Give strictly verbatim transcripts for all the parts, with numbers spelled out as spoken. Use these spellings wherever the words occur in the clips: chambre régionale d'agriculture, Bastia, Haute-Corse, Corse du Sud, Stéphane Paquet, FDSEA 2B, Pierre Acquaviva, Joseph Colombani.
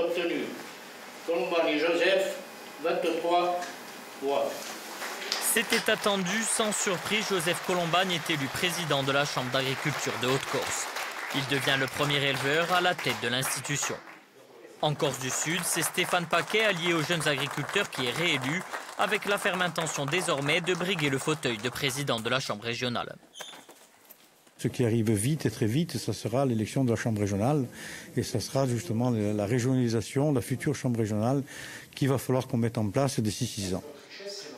obtenu Colombani Joseph, vingt-trois voix. C'était attendu, sans surprise, Joseph Colombani est élu président de la Chambre d'agriculture de Haute-Corse. Il devient le premier éleveur à la tête de l'institution. En Corse du Sud, c'est Stéphane Paquet, allié aux jeunes agriculteurs, qui est réélu, avec la ferme intention désormais de briguer le fauteuil de président de la Chambre régionale. Ce qui arrive vite et très vite, ça sera l'élection de la Chambre régionale et ça sera justement la régionalisation, la future Chambre régionale qu'il va falloir qu'on mette en place d'ici six ans.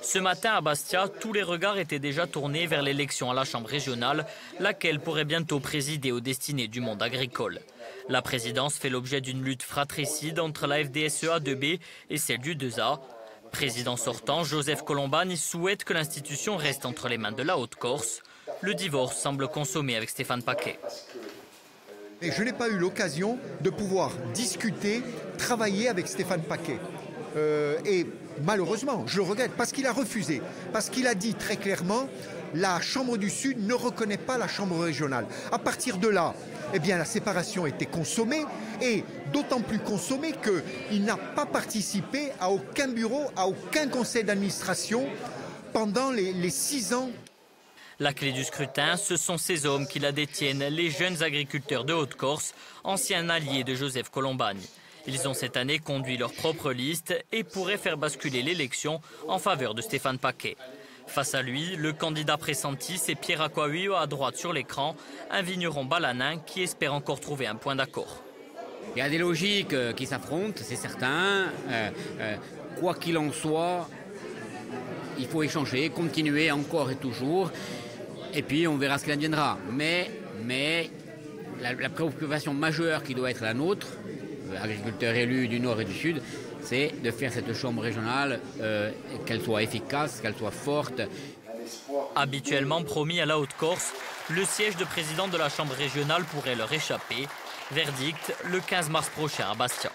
Ce matin à Bastia, tous les regards étaient déjà tournés vers l'élection à la Chambre régionale, laquelle pourrait bientôt présider aux destinées du monde agricole. La présidence fait l'objet d'une lutte fratricide entre la F D S E A deux B et celle du deux A. Président sortant, Joseph Colombani souhaite que l'institution reste entre les mains de la Haute-Corse. Le divorce semble consommé avec Stéphane Paquet. Et je n'ai pas eu l'occasion de pouvoir discuter, travailler avec Stéphane Paquet. Euh, et malheureusement, je le regrette, parce qu'il a refusé, parce qu'il a dit très clairement « la Chambre du Sud ne reconnaît pas la Chambre régionale ». À partir de là, eh bien, la séparation était consommée, et d'autant plus consommée qu'il n'a pas participé à aucun bureau, à aucun conseil d'administration pendant les, les six ans. La clé du scrutin, ce sont ces hommes qui la détiennent, les jeunes agriculteurs de Haute-Corse, anciens alliés de Joseph Colombani. Ils ont cette année conduit leur propre liste et pourraient faire basculer l'élection en faveur de Stéphane Paquet. Face à lui, le candidat pressenti, c'est Pierre Acquaviva à droite sur l'écran, un vigneron balanin qui espère encore trouver un point d'accord. Il y a des logiques qui s'affrontent, c'est certain. Euh, euh, quoi qu'il en soit, il faut échanger, continuer encore et toujours. Et puis on verra ce qu'il adviendra. Mais, mais la, la préoccupation majeure qui doit être la nôtre, agriculteurs élus du Nord et du Sud, c'est de faire cette chambre régionale, euh, qu'elle soit efficace, qu'elle soit forte. Habituellement promis à la Haute-Corse, le siège de président de la Chambre régionale pourrait leur échapper. Verdict le quinze mars prochain à Bastia.